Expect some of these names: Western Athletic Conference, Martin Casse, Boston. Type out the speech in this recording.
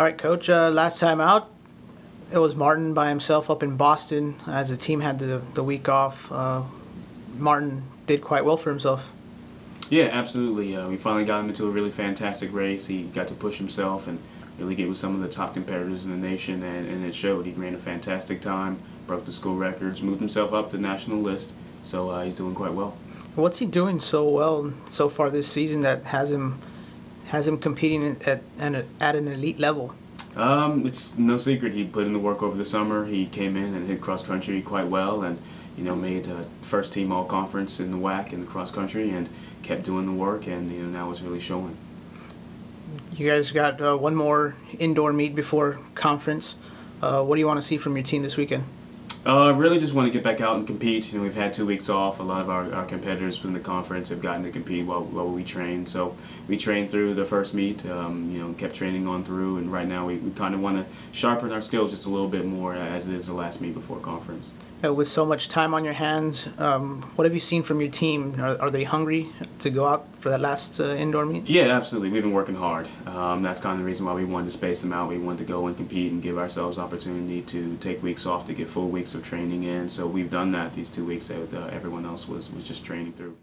All right, Coach, last time out, it was Martin by himself up in Boston as the team had the week off. Martin did quite well for himself. Yeah, absolutely. We finally got him into a really fantastic race. He got to push himself and really get with some of the top competitors in the nation, and it showed. He ran a fantastic time, broke the school records, moved himself up the national list, so he's doing quite well. What's he doing so well so far this season that has him competing at an elite level? It's no secret he put in the work over the summer. He came in and hit cross country quite well, and you know, made first team all conference in the WAC in the cross country, and kept doing the work, and you know, now it's really showing. You guys got one more indoor meet before conference. What do you want to see from your team this weekend? I really just want to get back out and compete. You know, we've had 2 weeks off. A lot of our competitors from the conference have gotten to compete while we train. So we trained through the first meet, you know, kept training on through, and right now we kind of want to sharpen our skills just a little bit more as it is the last meet before conference. With so much time on your hands, what have you seen from your team? Are they hungry to go out for that last indoor meet? Yeah, absolutely. We've been working hard. That's kind of the reason why we wanted to space them out. We wanted to go and compete and give ourselves opportunity to take weeks off to get full weeks of training in. So we've done that these 2 weeks that everyone else was just training through.